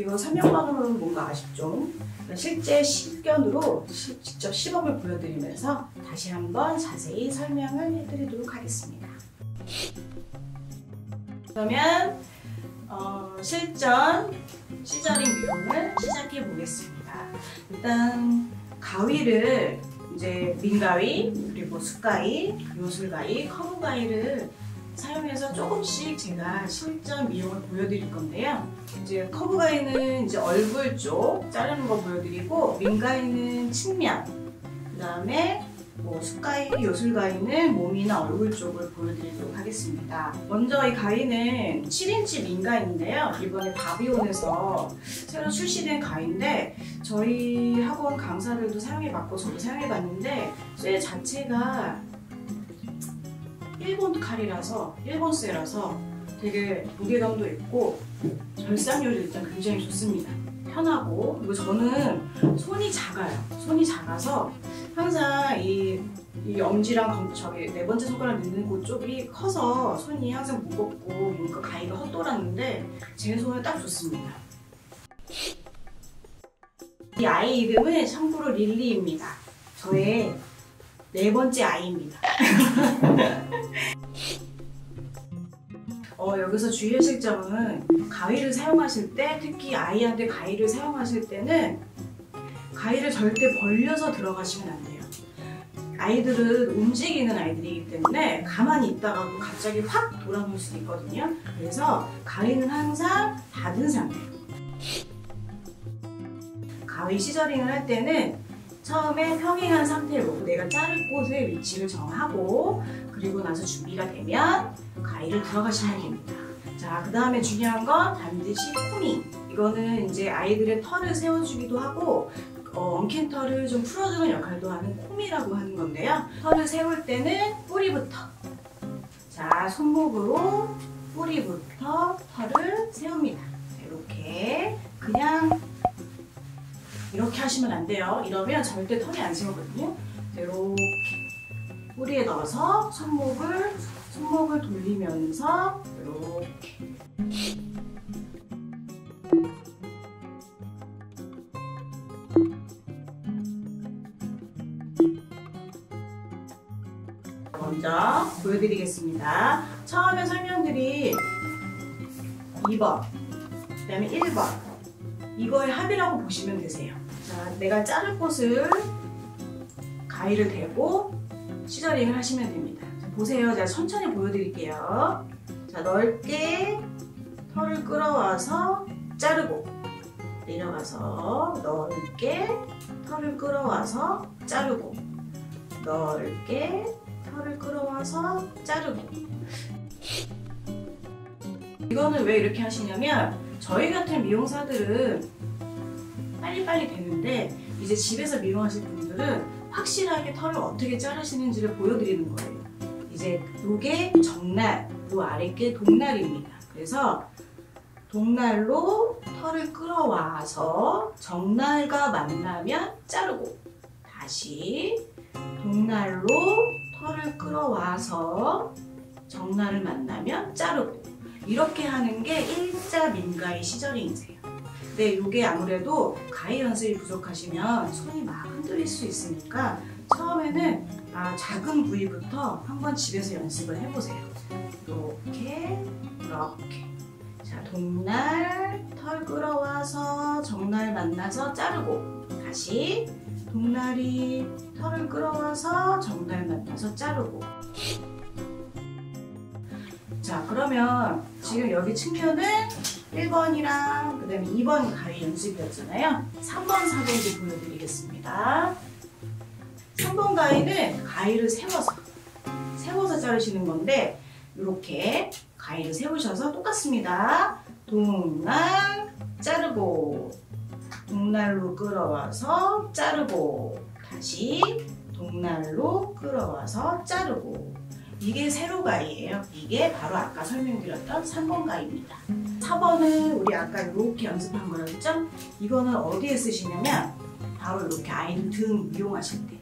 이거 설명만으로는 뭔가 아쉽죠? 실제 식견으로 직접 시범을 보여드리면서 다시 한번 자세히 설명을 해드리도록 하겠습니다. 그러면 실전 시저링 미용을 시작해 보겠습니다. 일단 가위를 이제 민가위, 그리고 숫가위, 요술가위, 커브가위를 사용해서 조금씩 제가 실전 미용을 보여드릴 건데요. 이제 커브가위는 이제 얼굴 쪽 자르는 거 보여드리고, 민가위는 측면, 그 다음에 뭐 숫가위, 요술가위는 몸이나 얼굴 쪽을 보여드리도록 하겠습니다. 먼저 이 가위는 7인치 민가위인데요. 이번에 바비온에서 새로 출시된 가위인데 저희 학원 강사들도 사용해봤고 저도 사용해봤는데 쇠 자체가 일본 칼이라서, 일본 쇠라서 되게 무게감도 있고 절삭률이 일단 굉장히 좋습니다. 편하고, 그리고 저는 손이 작아요. 손이 작아서 항상 이 엄지랑 저기 네 번째 손가락 넣는 곳 쪽이 커서 손이 항상 무겁고 뭔가 가위가 헛돌았는데 제 손에 딱 좋습니다. 이 아이 이름은 참고로 릴리입니다. 저의 네 번째 아이입니다. 여기서 주의하실 점은, 가위를 사용하실 때, 특히 아이한테 가위를 사용하실 때는 가위를 절대 벌려서 들어가시면 안 돼요. 아이들은 움직이는 아이들이기 때문에 가만히 있다가도 갑자기 확 돌아볼 수 있거든요. 그래서 가위는 항상 닫은 상태예요. 가위 시저링을 할 때는 처음에 평행한 상태로 내가 자를 곳의 위치를 정하고, 그리고 나서 준비가 되면 가위를 들어가시면 됩니다. 자, 그 다음에 중요한 건 반드시 코밍. 이거는 이제 아이들의 털을 세워주기도 하고 엉킨 털을 좀 풀어주는 역할도 하는 코미라고 하는 건데요. 털을 세울 때는 뿌리부터, 자, 손목으로 뿌리부터 털을 세웁니다. 이렇게 그냥 이렇게 하시면 안 돼요. 이러면 절대 털이 안 세우거든요. 이렇게 뿌리에 넣어서 손목을 돌리면서 이렇게. 먼저 보여드리겠습니다. 처음에 설명드린 2번, 그 다음에 1번, 이거의 합이라고 보시면 되세요. 자, 내가 자를 곳을 가위를 대고 시저링을 하시면 됩니다. 자, 보세요. 제가 천천히 보여드릴게요. 자, 넓게 털을 끌어와서 자르고, 내려가서 넓게 털을 끌어와서 자르고, 넓게 털을 끌어와서 자르고. 이거는 왜 이렇게 하시냐면, 저희 같은 미용사들은 빨리빨리 되는데, 이제 집에서 미용하실 분들은 확실하게 털을 어떻게 자르시는지를 보여드리는 거예요. 이제 요게 정날, 요 아랫게 동날입니다. 그래서 동날로 털을 끌어와서 정날과 만나면 자르고, 다시 동날로 털을 끌어와서 정날을 만나면 자르고, 이렇게 하는 게 일자 민가의 시저링이세요. 근데 이게 아무래도 가위 연습이 부족하시면 손이 막 흔들릴 수 있으니까 처음에는 작은 부위부터 한번 집에서 연습을 해보세요. 이렇게. 자, 동날 털 끌어와서 정날 만나서 자르고, 다시 동날이 털을 끌어와서 정날 만나서 자르고. 자, 그러면 지금 여기 측면은 1번이랑 그다음에 2번 가위 연습이었잖아요. 3번, 4번도 보여드리겠습니다. 3번 가위는 가위를 세워서 자르시는 건데, 이렇게 가위를 세우셔서 똑같습니다. 동날 자르고, 동날로 끌어와서 자르고, 다시 동날로 끌어와서 자르고. 이게 세로 가위예요. 이게 바로 아까 설명드렸던 3번 가위입니다. 4번은 우리 아까 이렇게 연습한 거였죠? 이거는 어디에 쓰시냐면 바로 이렇게 아이들 등 미용하실 때,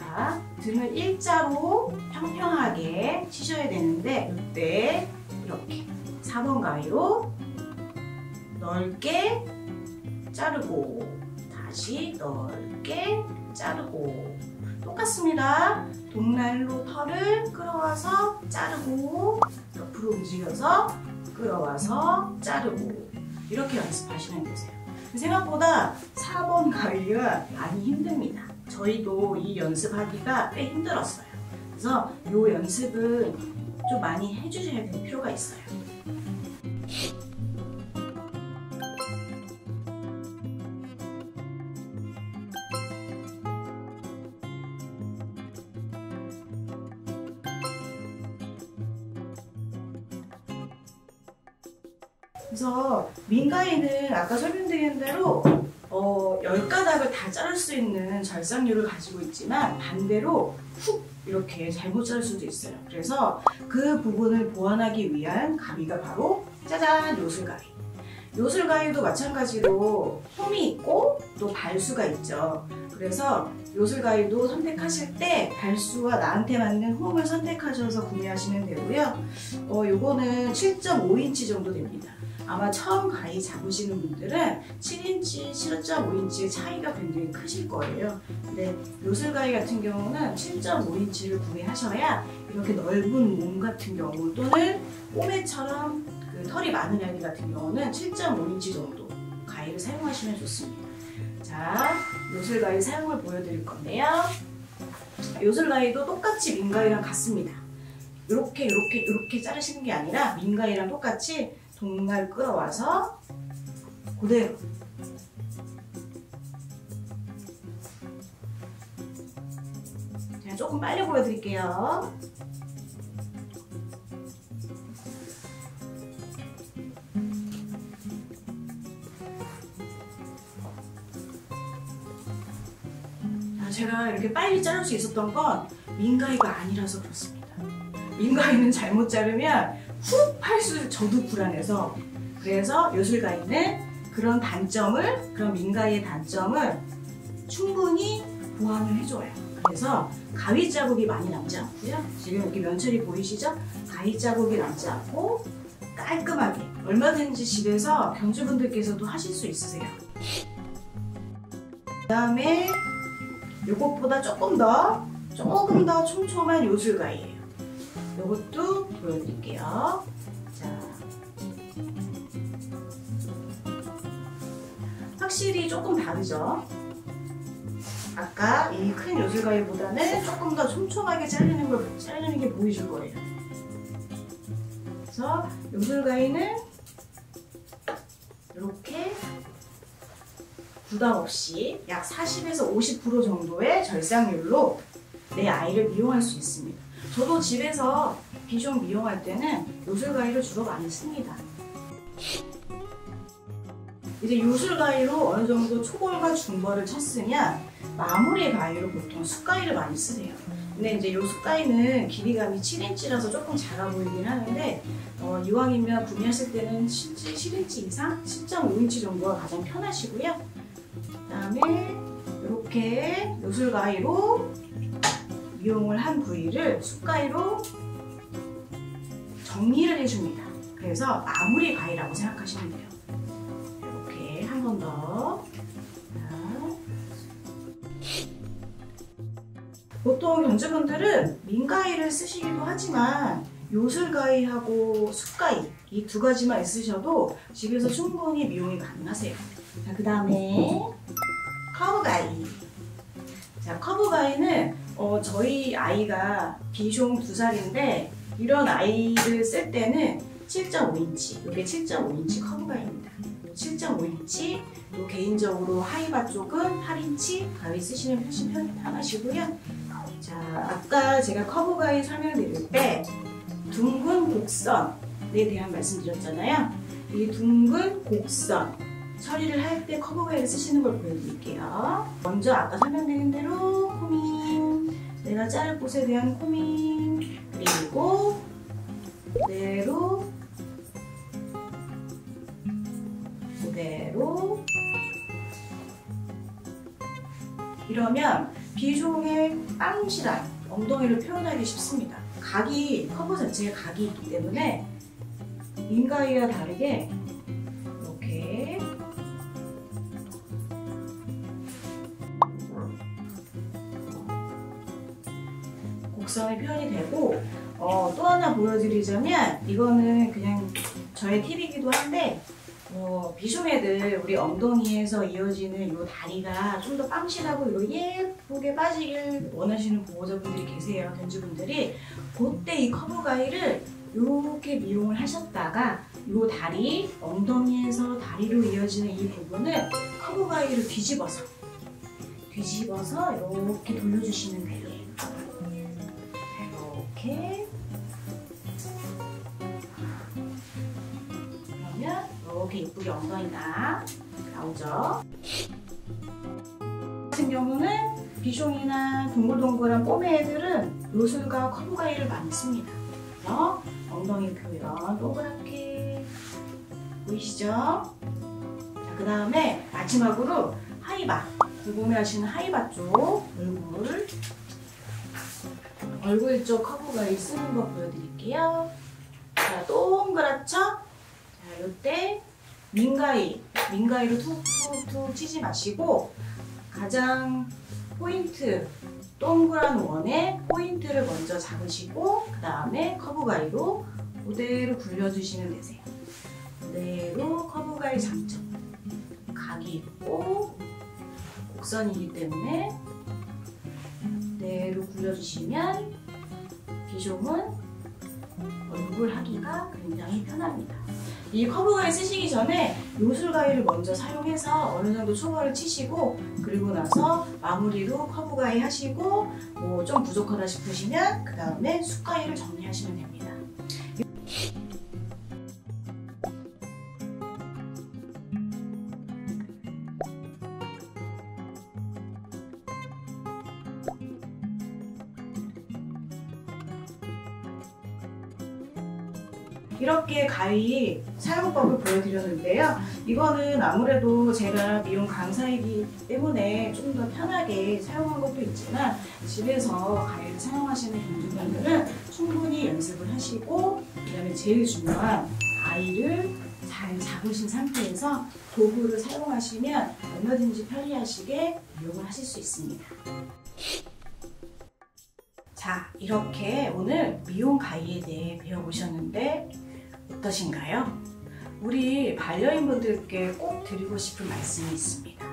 자, 등을 일자로 평평하게 치셔야 되는데, 이때 이렇게 4번 가위로 넓게 자르고 다시 넓게 자르고 똑같습니다. 동날로 털을 끌어와서 자르고 옆으로 움직여서 끌어와서 자르고 이렇게 연습하시면 되세요. 생각보다 4번 가위가 많이 힘듭니다. 저희도 이 연습하기가 꽤 힘들었어요. 그래서 이 연습은 좀 많이 해주셔야 될 필요가 있어요. 그래서 민가위는 아까 설명드린 대로 10가닥을 다 자를 수 있는 절삭률을 가지고 있지만 반대로 훅 이렇게 잘못 자를 수도 있어요. 그래서 그 부분을 보완하기 위한 가위가 바로 짜잔! 요술가위. 요술가위도 마찬가지로 홈이 있고 또 발수가 있죠. 그래서 요술가위도 선택하실 때 발수와 나한테 맞는 홈을 선택하셔서 구매하시면 되고요. 요거는 7.5인치 정도 됩니다. 아마 처음 가위 잡으시는 분들은 7인치, 7.5인치의 차이가 굉장히 크실 거예요. 근데 요술가위 같은 경우는 7.5인치를 구매하셔야 이렇게 넓은 몸 같은 경우 또는 꼬매처럼 그 털이 많은 아기 같은 경우는 7.5인치 정도 가위를 사용하시면 좋습니다. 자, 요술가위 사용을 보여드릴 건데요. 요술가위도 똑같이 민가위랑 같습니다. 이렇게 자르시는 게 아니라 민가위랑 똑같이 동날 끌어와서 그대로 제가 조금 빨리 보여드릴게요. 제가 이렇게 빨리 자를 수 있었던 건 민가위가 아니라서 그렇습니다. 민가위는 잘못 자르면 훅 팔수 저도 불안해서, 그래서 요술가위는 그런 단점을, 그런 민가위의 단점을 충분히 보완을 해줘요. 그래서 가위 자국이 많이 남지 않고요. 지금 이렇게 면철이 보이시죠? 가위 자국이 남지 않고 깔끔하게 얼마든지 집에서 경주분들께서도 하실 수 있으세요. 그 다음에 요것보다 조금 더 촘촘한 요술가위예요. 요것도 보여드릴게요. 자, 확실히 조금 다르죠? 아까 이 큰 요술가위보다는 조금 더 촘촘하게 자르는 게 보이실 거예요. 그래서 요술가위는 이렇게 부담 없이 약 40에서 50% 정도의 절삭률로 내 아이를 미용할 수 있습니다. 저도 집에서 비숑 미용할 때는 요술가위를 주로 많이 씁니다. 이제 요술가위로 어느 정도 초벌과 중벌을 쳤으면 마무리 가위로 보통 숯가위를 많이 쓰세요. 근데 이제 요 숯가위는 길이감이 7인치라서 조금 작아 보이긴 하는데 이왕이면 구매하실 때는 7인치 이상, 10.5인치 정도가 가장 편하시고요. 그다음에 이렇게 요술가위로 미용을 한 부위를 숯가위로 정리를 해줍니다. 그래서 마무리 가위라고 생각하시면 돼요. 이렇게 한 번 더. 보통 경주분들은 민가위를 쓰시기도 하지만 요술가위하고 숯가위 이 두 가지만 있으셔도 집에서 충분히 미용이 가능하세요. 자, 그 다음에 커브가위. 자, 커브가위는 저희 아이가 비숑 2살인데 이런 아이를 쓸 때는 7.5인치, 이게 7.5인치 커브가위입니다. 7.5인치, 또 개인적으로 하이바 쪽은 8인치 가위 쓰시는 훨씬 편하시고요. 자, 아까 제가 커브가위 설명드릴 때 둥근 곡선에 대한 말씀드렸잖아요. 이 둥근 곡선 처리를 할 때 커브가위를 쓰시는 걸 보여드릴게요. 먼저 아까 설명드린 대로 코민, 내가 자를 곳에 대한 코민, 그리고 그대로 이러면 비숑의 빵실한 엉덩이를 표현하기 쉽습니다. 각이, 커브 자체에 각이 있기 때문에 민가위와 다르게 이렇게 곡선이 표현이 되고 또 하나 보여드리자면 이거는 그냥 저의 팁이기도 한데 비숑애들 우리 엉덩이에서 이어지는 이 다리가 좀 더 빵실하고 예쁘게 빠지길 원하시는 보호자분들이 계세요. 견주분들이 그때 이 커브 가위를 이렇게 미용을 하셨다가 이 다리, 엉덩이에서 다리로 이어지는 이 부분을 커브 가위를 뒤집어서 이렇게 돌려주시면 돼요. 이렇게 그러면 이렇게 예쁘게 엉덩이가 나오죠. 같은 경우는 비숑이나 동글동글한 꼬매 애들은 요술과 커브 가위를 많이 씁니다. 그래서 엉덩이 표현 동그랗게 보이시죠? 자, 그 다음에 마지막으로 하이바. 궁금해하시는 하이바 쪽 얼굴 쪽 커브 가위 쓰는 거 보여드릴게요. 자, 동그랗죠? 자, 이때 민가위로 툭툭툭 치지 마시고 가장 포인트 동그란 원에 포인트를 먼저 잡으시고 그 다음에 커브 가위로 그대로 굴려주시면 되세요. 그대로 커브 가위 장점 각이 있고 곡선이기 때문에 그대로 굴려주시면 비숑은 얼굴 하기가 굉장히 편합니다. 이 커브 가위 쓰시기 전에 요술 가위를 먼저 사용해서 어느 정도 초벌을 치시고 그리고 나서 마무리로 커브 가위 하시고 좀 부족하다 싶으시면 그 다음에 숯 가위를 정리하시면 됩니다. 이렇게 가위 사용법을 보여드렸는데요. 이거는 아무래도 제가 미용 강사이기 때문에 좀 더 편하게 사용한 것도 있지만 집에서 가위를 사용하시는 분들은 충분히 연습을 하시고 그다음에 제일 중요한 가위를 잘 잡으신 상태에서 도구를 사용하시면 얼마든지 편리하시게 미용을 하실 수 있습니다. 자, 이렇게 오늘 미용 가위에 대해 배워보셨는데 어떠신가요? 우리 반려인분들께 꼭 드리고 싶은 말씀이 있습니다.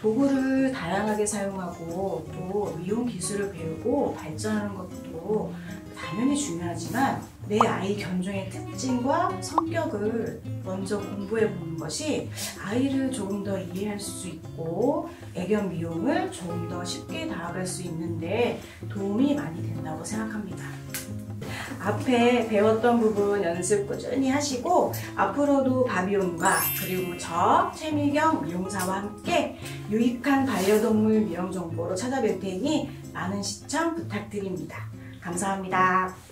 도구를 다양하게 사용하고 또 미용 기술을 배우고 발전하는 것도 당연히 중요하지만 내 아이 견종의 특징과 성격을 먼저 공부해 보는 것이 아이를 조금 더 이해할 수 있고 애견 미용을 조금 더 쉽게 다가갈 수 있는데 도움이 많이 된다고 생각합니다. 앞에 배웠던 부분 연습 꾸준히 하시고 앞으로도 바비온과 그리고 저 최미경 미용사와 함께 유익한 반려동물 미용 정보로 찾아뵐 테니 많은 시청 부탁드립니다. 감사합니다.